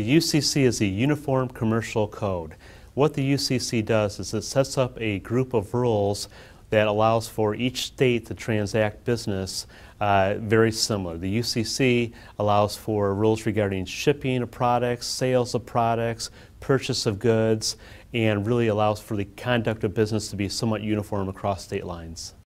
The UCC is the Uniform Commercial Code. What the UCC does is it sets up a group of rules that allows for each state to transact business very similar. The UCC allows for rules regarding shipping of products, sales of products, purchase of goods, and really allows for the conduct of business to be somewhat uniform across state lines.